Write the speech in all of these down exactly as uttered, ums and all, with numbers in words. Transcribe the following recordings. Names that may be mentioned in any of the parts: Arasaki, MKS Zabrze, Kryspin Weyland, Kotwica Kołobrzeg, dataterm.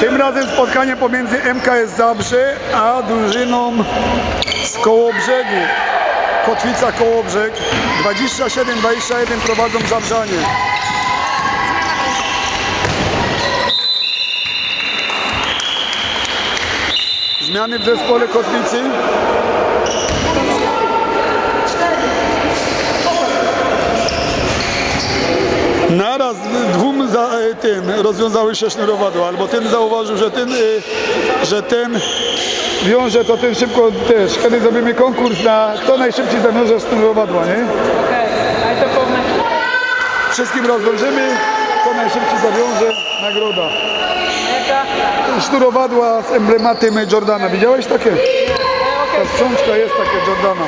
Tym razem spotkanie pomiędzy M K S Zabrze a drużyną z Kołobrzegu. Kotwica Kołobrzeg. dwadzieścia siedem dwadzieścia jeden prowadzą Zabrzanie. Zmiany w zespole Kotwicy. Naraz dwóm za, tym rozwiązały się sznurowadła, albo ten zauważył, że ten, że ten wiąże, to ten szybko też. Kiedy zrobimy konkurs na kto najszybciej zawiąże sznurowadła, nie? Okej, ale to powiem. Wszystkim rozwiążemy, kto najszybciej zawiąże, nagroda. Sznurowadła z emblematem Jordana. Widziałeś takie? Ta sprzączka jest takie Jordana.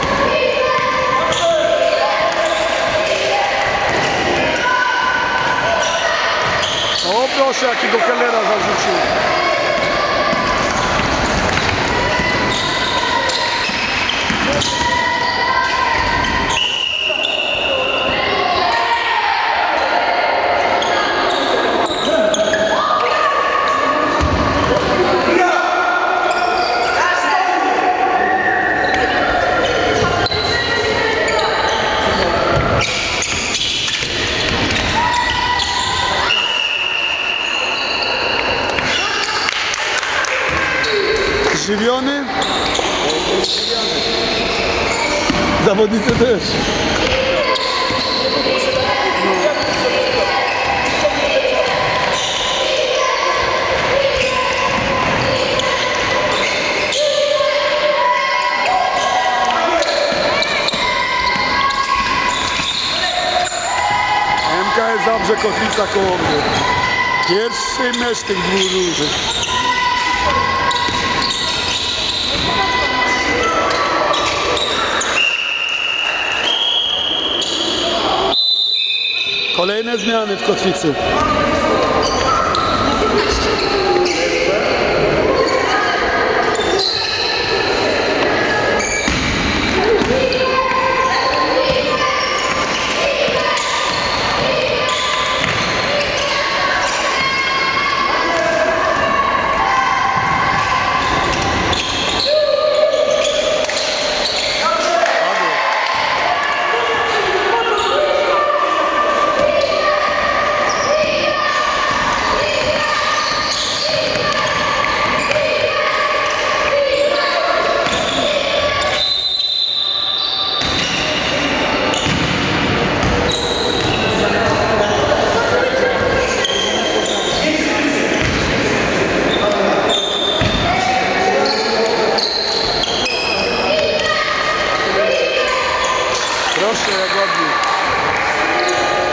O proszę, jakiego kelera zarzucił. Żywiony? Zawodnicy też. M K S Zabrze, Kotwica Kołobrzeg. Pierwszy mecz tych dwóch różnych. Kolejne zmiany w Kotwicy.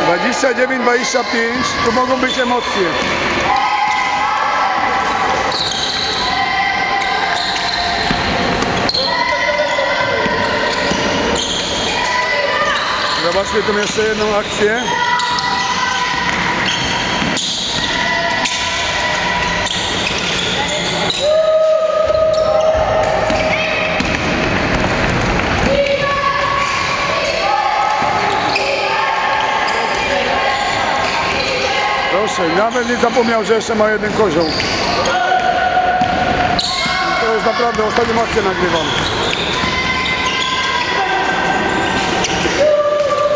dwadzieścia dziewięć dwadzieścia pięć, to mogą być emocje. Zobaczmy tu jeszcze jedną akcję. Nawet nie zapomniał, że jeszcze ma jeden kozioł. To już naprawdę ostatnią akcję nagrywam.